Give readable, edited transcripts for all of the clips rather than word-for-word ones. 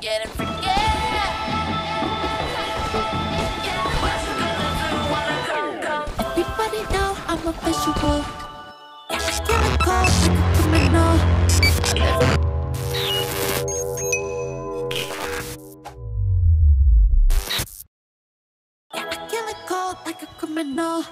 forget and forget. Everybody know I'm a visual. It's chemical, like a criminal. Like a criminal,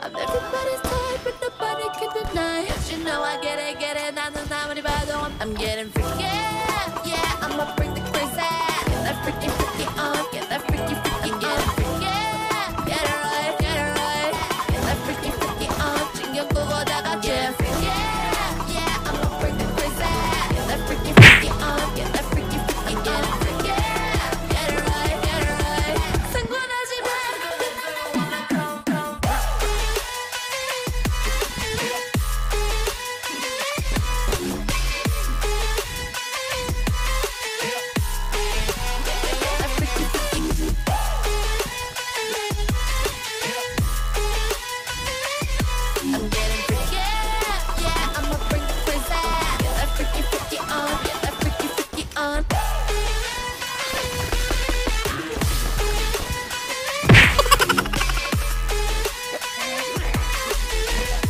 I'm everybody's type, but nobody can deny. Cause you know I get it, not the time anybody don't. I'm getting freaky, yeah, I'ma bring the crazy. Get that freaky, freaky on, get that freaky, freaky, get it freaky. Get it right, get that freaky, freaky on. Jingle go that I get freaky, yeah, I'ma bring the crazy. Get that freaky, freaky on, get that freaky, freaky, get it freaky.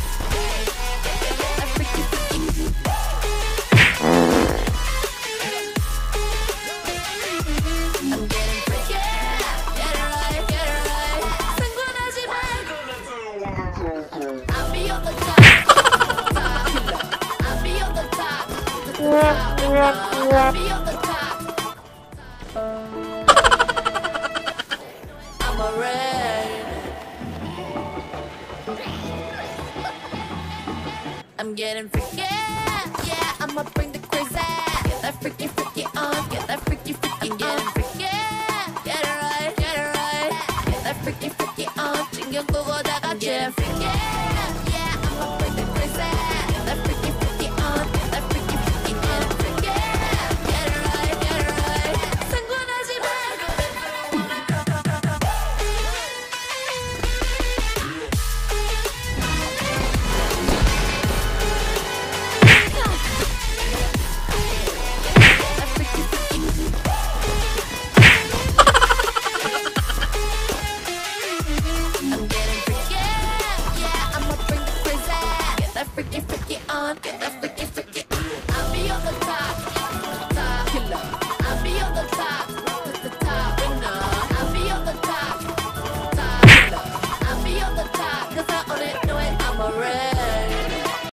I'll be on the top. I'm a red. I'm getting freaky. Yeah, I'ma bring the crazy. Get that freaky, freaky on. Get that freaky, freaky on. Get it freaky. Get it right, get it right. Get that freaky, freaky on. Jingle go that I get freaky. Yeah, I'ma bring the crazy. Get that freaky, freaky on. Get that freaky, freaky on. Get that freaky, freaky. I'll be on the top, top killer. I'll be on the top.